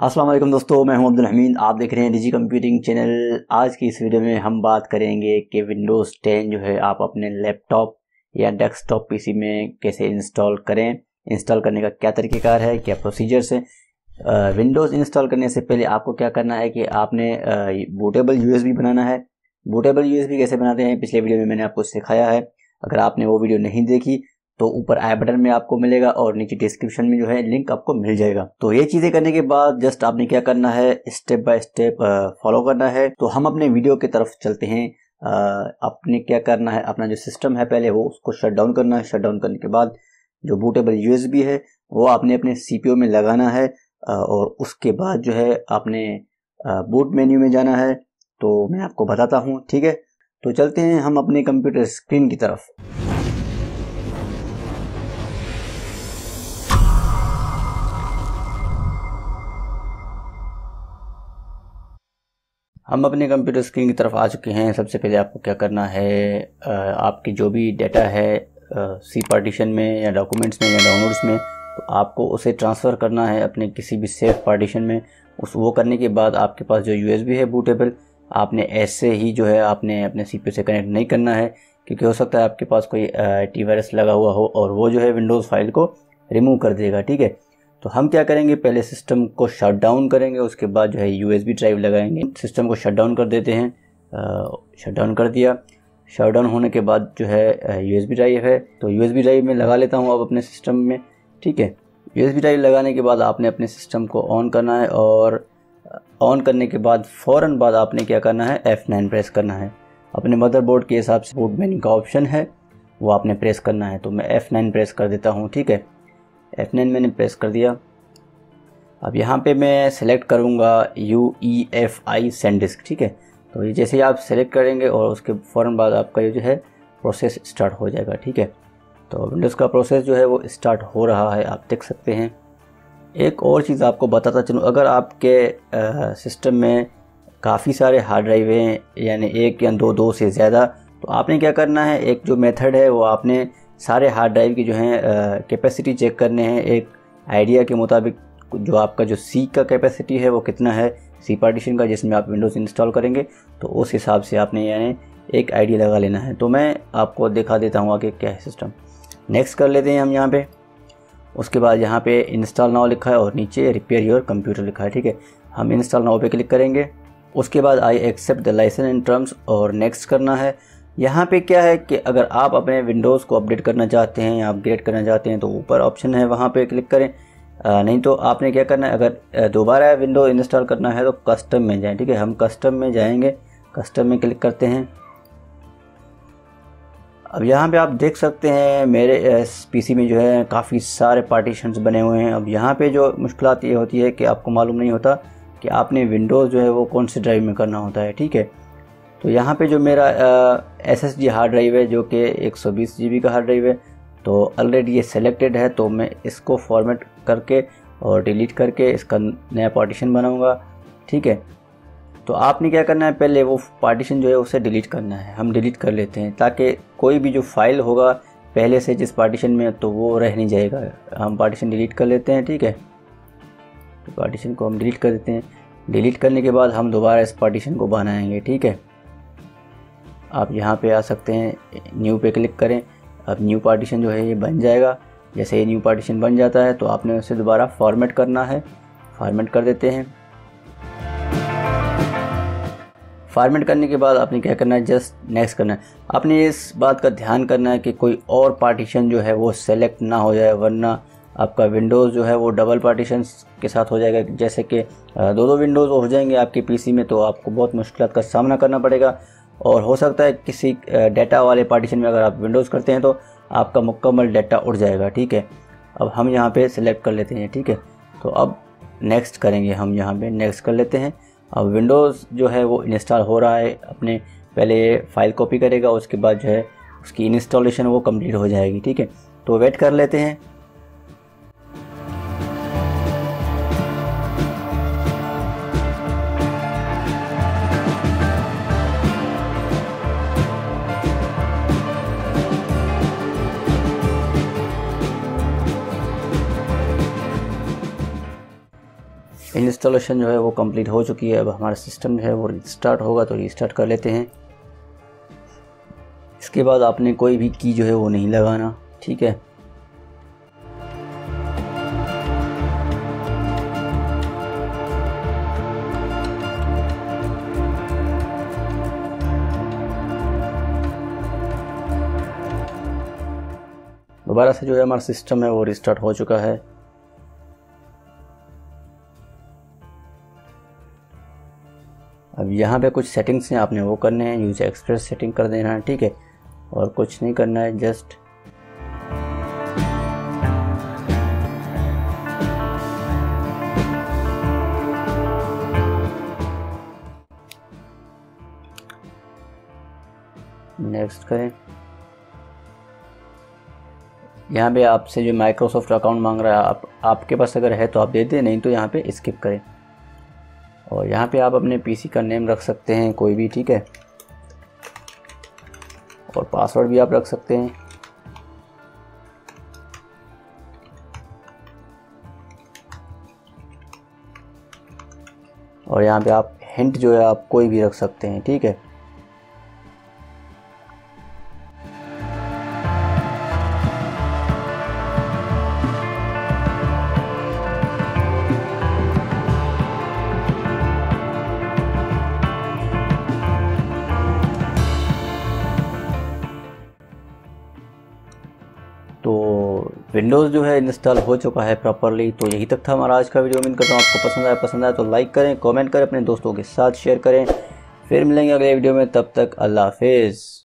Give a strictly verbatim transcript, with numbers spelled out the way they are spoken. अस्सलाम वालेकुम दोस्तों, मैं हूं अब्दुल हमीद। आप देख रहे हैं डिजी कंप्यूटिंग चैनल। आज की इस वीडियो में हम बात करेंगे कि विंडोज़ टेन जो है आप अपने लैपटॉप या डेस्कटॉप पीसी में कैसे इंस्टॉल करें, इंस्टॉल करने का क्या तरीक़ेकार है, क्या प्रोसीजर्स है। विंडोज़ इंस्टॉल करने से पहले आपको क्या करना है कि आपने बूटेबल यूएसबी बनाना है। बूटेबल यूएसबी कैसे बनाते हैं पिछले वीडियो में मैंने आपको सिखाया है। अगर आपने वो वीडियो नहीं देखी तो ऊपर आई बटन में आपको मिलेगा और नीचे डिस्क्रिप्शन में जो है लिंक आपको मिल जाएगा। तो ये चीज़ें करने के बाद जस्ट आपने क्या करना है, स्टेप बाय स्टेप फॉलो करना है। तो हम अपने वीडियो की तरफ चलते हैं। आपने क्या करना है, अपना जो सिस्टम है पहले वो उसको शट डाउन करना है। शट डाउन करने के बाद जो बूटेबल यूएसबी है वो आपने अपने सीपीयू में लगाना है और उसके बाद जो है आपने बूट मेन्यू में जाना है। तो मैं आपको बताता हूँ, ठीक है। तो चलते हैं हम अपने कंप्यूटर स्क्रीन की तरफ। हम अपने कंप्यूटर स्क्रीन की तरफ आ चुके हैं। सबसे पहले आपको क्या करना है, आपकी जो भी डेटा है सी पार्टीशन में या डॉक्यूमेंट्स में या डाउनलोड्स में, तो आपको उसे ट्रांसफ़र करना है अपने किसी भी सेफ पार्टीशन में। उस वो करने के बाद आपके पास जो यूएसबी है बूटेबल, आपने ऐसे ही जो है आपने अपने सीपीयू से कनेक्ट नहीं करना है, क्योंकि हो सकता है आपके पास कोई एंटी वायरस लगा हुआ हो और वो जो है विंडोज़ फाइल को रिमूव कर देगा, ठीक है। तो हम क्या करेंगे, पहले सिस्टम को शट डाउन करेंगे, उसके बाद जो है यूएसबी ड्राइव लगाएंगे। सिस्टम को शट डाउन कर देते हैं। शट डाउन कर दिया। शट डाउन होने के बाद जो है यूएसबी ड्राइव है तो यूएसबी ड्राइव में लगा लेता हूँ अब अपने सिस्टम में, ठीक है। यूएसबी ड्राइव लगाने के बाद आपने अपने सिस्टम को ऑन करना है और ऑन करने के बाद फ़ौरन बाद आपने क्या करना है, एफ नाइन प्रेस करना है। अपने मदरबोर्ड के हिसाब से बूट मेन्यू का ऑप्शन है वो आपने प्रेस करना है। तो मैं एफ नाइन प्रेस कर देता हूँ, ठीक है। एफ नाइन मैंने प्रेस कर दिया। अब यहाँ पे मैं सेलेक्ट करूँगा यू ई एफ आई सेंडिस्क, ठीक है। तो ये जैसे ही आप सेलेक्ट करेंगे और उसके फ़ौरन बाद आपका ये जो है प्रोसेस स्टार्ट हो जाएगा, ठीक है। तो विंडोज़ का प्रोसेस जो है वो स्टार्ट हो रहा है, आप देख सकते हैं। एक और चीज़ आपको बताता चलूँ, अगर आपके सिस्टम में काफ़ी सारे हार्ड ड्राइव हैं, यानी एक या दो दो से ज़्यादा, तो आपने क्या करना है, एक जो मेथड है वो आपने सारे हार्ड ड्राइव की जो है कैपेसिटी चेक करने हैं एक आइडिया के मुताबिक। जो आपका जो सी का कैपेसिटी है वो कितना है, सी पार्टीशन का जिसमें आप विंडोज़ इंस्टॉल करेंगे, तो उस हिसाब से आपने यानी एक आइडिया लगा लेना है। तो मैं आपको दिखा देता हूँ आगे क्या है सिस्टम। नेक्स्ट कर लेते हैं हम यहाँ पे। उसके बाद यहाँ पे इंस्टॉल नाउ लिखा है और नीचे रिपेयर योर कंप्यूटर लिखा है, ठीक है। हम इंस्टॉल नाउ पे क्लिक करेंगे। उसके बाद I accept the licence and terms और नेक्स्ट करना है। यहाँ पे क्या है कि अगर आप अपने विंडोज़ को अपडेट करना चाहते हैं या अपग्रेड करना चाहते हैं तो ऊपर ऑप्शन है वहाँ पे क्लिक करें। आ, नहीं तो आपने क्या करना है, अगर दोबारा विंडो इंस्टॉल करना है तो कस्टम में जाएं, ठीक है। हम कस्टम में जाएंगे, कस्टम में क्लिक करते हैं। अब यहाँ पे आप देख सकते हैं मेरे पीसी में जो है काफ़ी सारे पार्टीशंस बने हुए हैं। अब यहाँ पर जो मुश्किल ये होती है कि आपको मालूम नहीं होता कि आपने विंडोज़ जो है वो कौन से ड्राइव में करना होता है, ठीक है। तो यहाँ पे जो मेरा एसएसडी हार्ड ड्राइव है जो कि एक सौ बीस जीबी का हार्ड ड्राइव है, तो ऑलरेडी ये सेलेक्टेड है, तो मैं इसको फॉर्मेट करके और डिलीट करके इसका नया पार्टीशन बनाऊंगा, ठीक है। तो आपने क्या करना है, पहले वो पार्टीशन जो है उसे डिलीट करना है। हम डिलीट कर लेते हैं ताकि कोई भी जो फाइल होगा पहले से जिस पार्टीशन में, तो वो रह नहीं जाएगा। हम पार्टीशन डिलीट कर लेते हैं, ठीक है। तो पार्टीशन को हम डिलीट कर देते हैं। डिलीट करने के बाद हम दोबारा इस पार्टीशन को बनाएँगे, ठीक है। आप यहाँ पे आ सकते हैं, न्यू पे क्लिक करें। अब न्यू पार्टीशन जो है ये बन जाएगा। जैसे ये न्यू पार्टीशन बन जाता है तो आपने उसे दोबारा फॉर्मेट करना है। फॉर्मेट कर देते हैं। फॉर्मेट करने के बाद आपने क्या करना है, जस्ट नेक्स्ट करना है। आपने इस बात का ध्यान करना है कि कोई और पार्टीशन जो है वो सेलेक्ट ना हो जाए, वरना आपका विंडोज़ जो है वो डबल पार्टीशन के साथ हो जाएगा। जैसे कि दो दो विंडोज़ हो जाएंगे आपके पीसी में, तो आपको बहुत मुश्किल का सामना करना पड़ेगा। और हो सकता है किसी डेटा वाले पार्टीशन में अगर आप विंडोज़ करते हैं तो आपका मुकम्मल डेटा उड़ जाएगा, ठीक है। अब हम यहाँ पे सिलेक्ट कर लेते हैं, ठीक है। तो अब नेक्स्ट करेंगे, हम यहाँ पे नेक्स्ट कर लेते हैं। अब विंडोज़ जो है वो इंस्टॉल हो रहा है। अपने पहले फ़ाइल कॉपी करेगा, उसके बाद जो है उसकी इंस्टॉलेशन वो कम्प्लीट हो जाएगी, ठीक है। तो वेट कर लेते हैं। इंस्टॉलेशन जो है वो कंप्लीट हो चुकी है। अब हमारा सिस्टम जो है वो रिस्टार्ट होगा, तो रिस्टार्ट कर लेते हैं। इसके बाद आपने कोई भी की जो है वो नहीं लगाना, ठीक है। दोबारा से जो है हमारा सिस्टम है वो रिस्टार्ट हो चुका है। अब यहाँ पे कुछ सेटिंग्स हैं, आपने वो करने हैं, यूज़र एक्सपीरियंस सेटिंग कर देना है, ठीक है। और कुछ नहीं करना है, जस्ट नेक्स्ट करें। यहाँ पे आपसे जो माइक्रोसॉफ्ट अकाउंट मांग रहा है, आप आपके पास अगर है तो आप दे दें, नहीं तो यहाँ पे स्किप करें। और यहाँ पे आप अपने पीसी का नेम रख सकते हैं कोई भी, ठीक है। और पासवर्ड भी आप रख सकते हैं। और यहाँ पे आप हिंट जो है आप कोई भी रख सकते हैं, ठीक है। विंडोज़ जो है इंस्टॉल हो चुका है प्रॉपरली। तो यही तक था हमारा आज का वीडियो। उम्मीद करता हूँ आपको पसंद आया। पसंद आया तो लाइक करें, कमेंट करें, अपने दोस्तों के साथ शेयर करें। फिर मिलेंगे अगले वीडियो में, तब तक अल्लाह हाफिज़।